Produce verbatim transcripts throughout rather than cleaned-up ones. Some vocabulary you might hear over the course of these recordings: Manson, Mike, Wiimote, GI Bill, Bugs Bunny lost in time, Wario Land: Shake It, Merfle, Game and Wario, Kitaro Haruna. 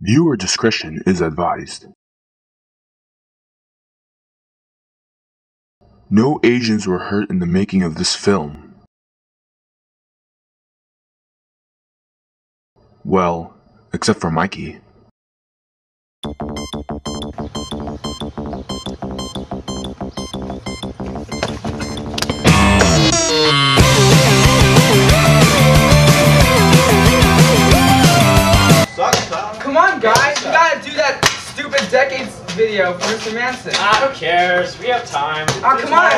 Viewer discretion is advised. No Asians were hurt in the making of this film. Well, except for Mikey. Come on, guys, we gotta do that stupid Decades video for Mister Manson. Ah, who cares? We have time. Ah, come on.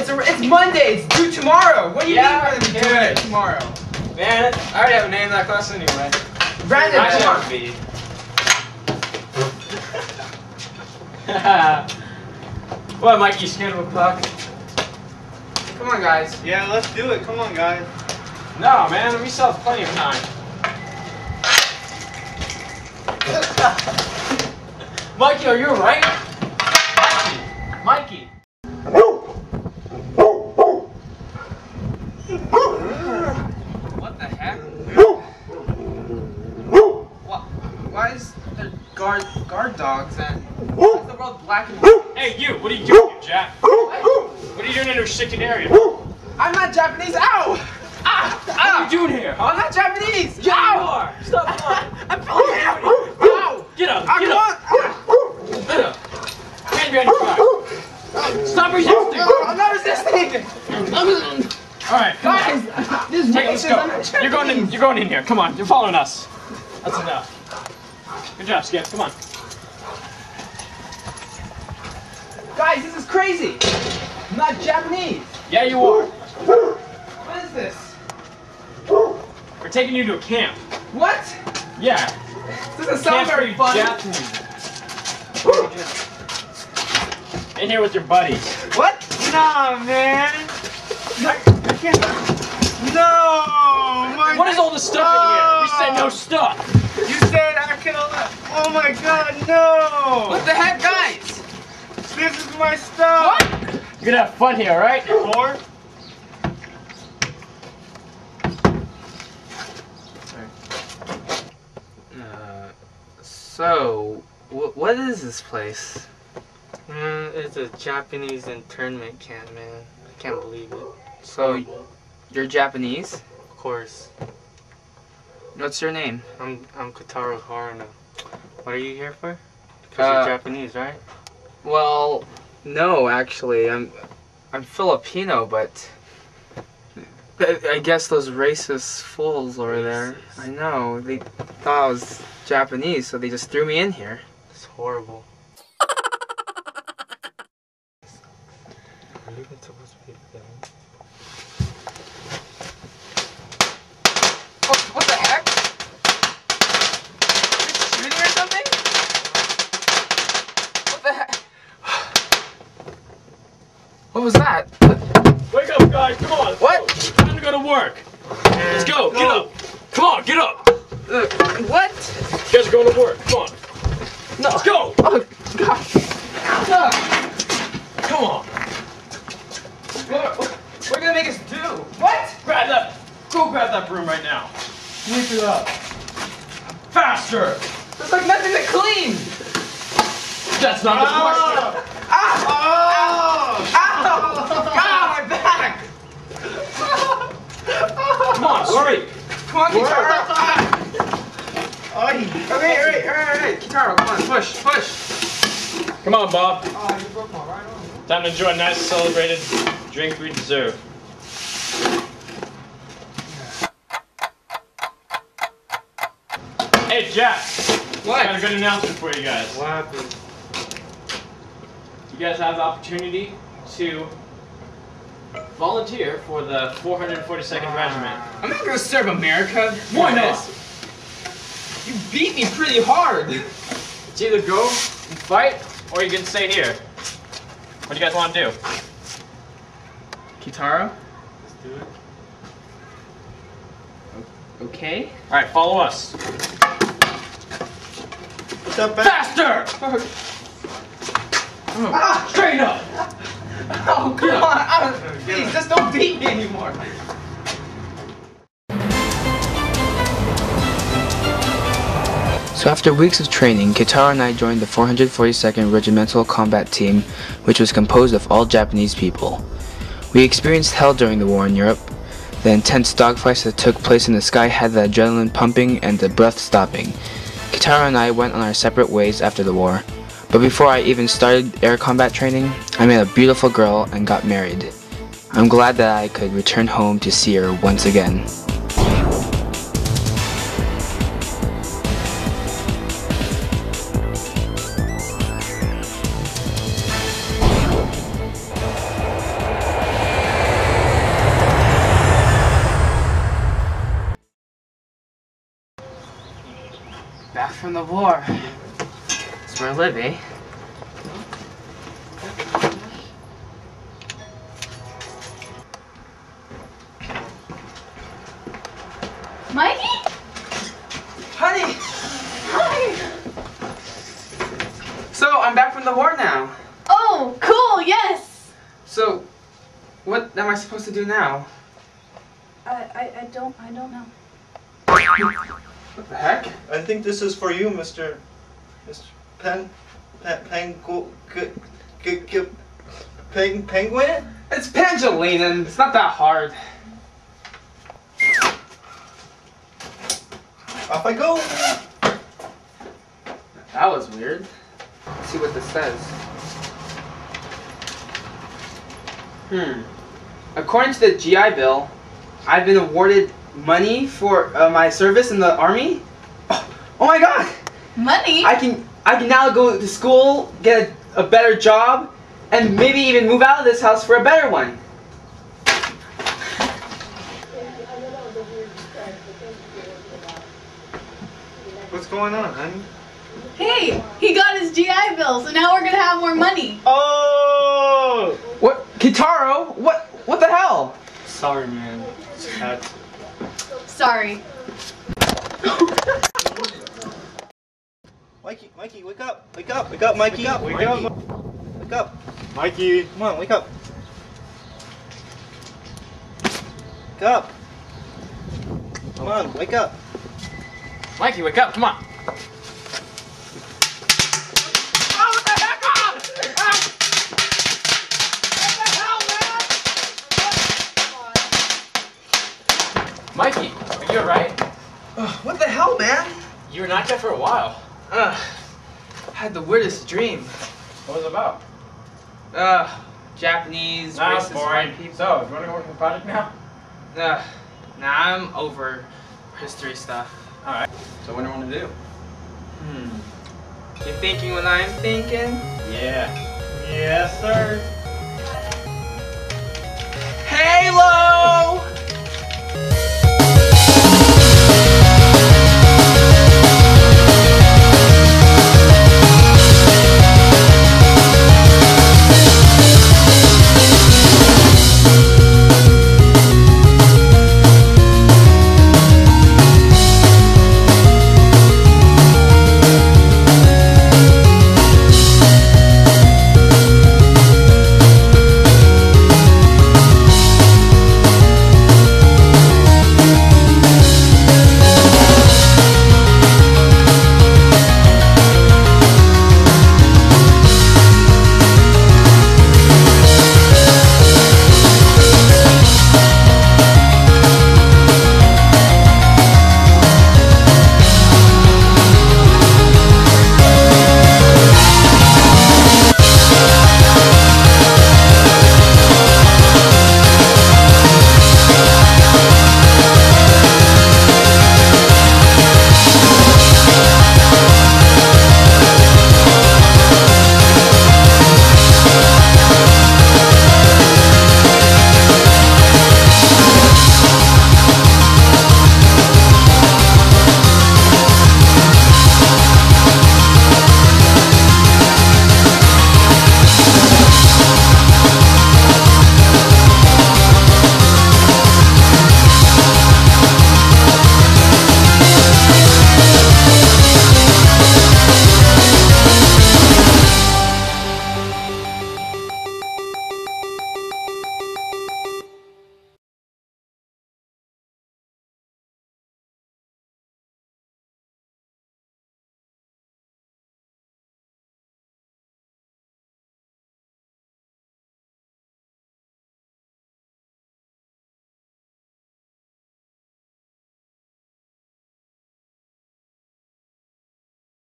It's a, it's Monday. It's due tomorrow. What do you yeah, mean by doing it tomorrow? Man, I already have a name in that class anyway. Brandon, I come on. Be. What, Mike, you scared of a puck? Come on, guys. Yeah, let's do it. Come on, guys. No, man, we still have plenty of time. Mikey, are you alright? Mikey! What the heck? What, why is there guard guard dogs and why is the world black and white? Hey you, what are you doing here, Jack? What? What are you doing in a restricted area? I'm not Japanese, ow! Ah, what ah. are you doing here? Huh? I'm not Japanese! Yeah, ow. You are! Stop lying! I'm filming you! Get up! Get I up! Can't. Get up! Hand behind your back! Stop resisting! I'm not resisting! All right, come guys, on. This Take, let's go. You're going in. You're going in here. Come on, you're following us. That's enough. Good job, Skip. Come on. Guys, this is crazy. I'm not Japanese. Yeah, you are. What is this? We're taking you to a camp. What? Yeah. This doesn't sound very fun. In here with your buddies. What? Nah, man. No, I can't. No. My what is all this stuff oh. in here? We said no stuff. You said I can. Oh my God, no. What the heck, guys? This is my stuff. What? You're gonna have fun here, all right? Four. So, wh what is this place? Mm, it's a Japanese internment camp, man. I can't believe it. So, you're Japanese? Of course. What's your name? I'm I'm Kitaro Haruna. What are you here for? Because uh, you're Japanese, right? Well, no, actually, I'm I'm Filipino, but I guess those racist fools over racist. there. I know they thought I was Japanese, so they just threw me in here. It's horrible. Are you even supposed to be oh, what the heck? Are you shooting or something? What the heck? What was that? Wake up, guys! Come on! What? Go. Time to go to work. Let's go. go! Get up! Come on! Get up! Uh, what? You guys are going to work. Come on. No. Let's go! Oh, God. No. Come on. What, what, what are you going to make us do? What? Grab that. Go grab that broom right now. Lift it up. Faster. There's like nothing to clean. That's not the oh. question. Ah! Oh! Ow! Ow! My back! Come on, hurry. Come on, Kitaro. Alright, alright, alright, Kitaro, come on, push, push. Come on, Bob. Oh, you broke my right arm. Time to enjoy a nice celebrated drink we deserve. Hey, Jack. What? I got a good announcement for you guys. What happened? You guys have the opportunity to volunteer for the four hundred forty-second uh, Regiment. I'm not going to serve America. Why not? You beat me pretty hard. It's either go and fight, or you can stay here. What do you guys want to do? Kitaro? Let's do it. Okay. All right, follow us. Faster! Oh, ah! Straight up! Oh, come yeah. on! I don't, please, just don't beat me anymore. So after weeks of training, Kitaro and I joined the four hundred forty-second Regimental Combat Team, which was composed of all Japanese people. We experienced hell during the war in Europe. The intense dogfights that took place in the sky had the adrenaline pumping and the breath stopping. Kitaro and I went on our separate ways after the war. But before I even started air combat training, I met a beautiful girl and got married. I'm glad that I could return home to see her once again. Back from the war. That's where I live, eh? Mikey? Honey! Hi! So, I'm back from the war now. Oh, cool, yes! So, what am I supposed to do now? I, I, I don't, I don't know. What the heck? I think this is for you, Mister Mister Pen... Pen... Pengu... G... G... G... Peng... Penguin? It's Pangolin. It's not that hard. Off I go! That was weird. Let's see what this says. Hmm. According to the G I Bill, I've been awarded money for uh, my service in the army. Oh, oh my god! Money? I can I can now go to school, get a, a better job, and maybe even move out of this house for a better one. What's going on, honey? Hey, he got his G I Bill, so now we're gonna have more money. Oh! What, Kitaro? What? What the hell? Sorry, man. That's Sorry. Mikey, Mikey, wake up! Wake up! Wake up, Mikey! Wake up! Wake, wake, up. Up. wake up! Mikey! Come on, wake up! Wake up! Come on, wake up! Mikey, wake up! Come on! Oh, what the heck? Ah! Ah! Mikey, are you alright? Uh, what the hell, man? You were not dead for a while. Uh, I had the weirdest dream. What was it about? Uh, Japanese, nah, racist, white people. So, do you want to go work on the project now? Uh, nah, I'm over history stuff. Alright. So what do you want to do? Hmm. You're thinking what I'm thinking? Yeah. Yes, sir. Hey, look!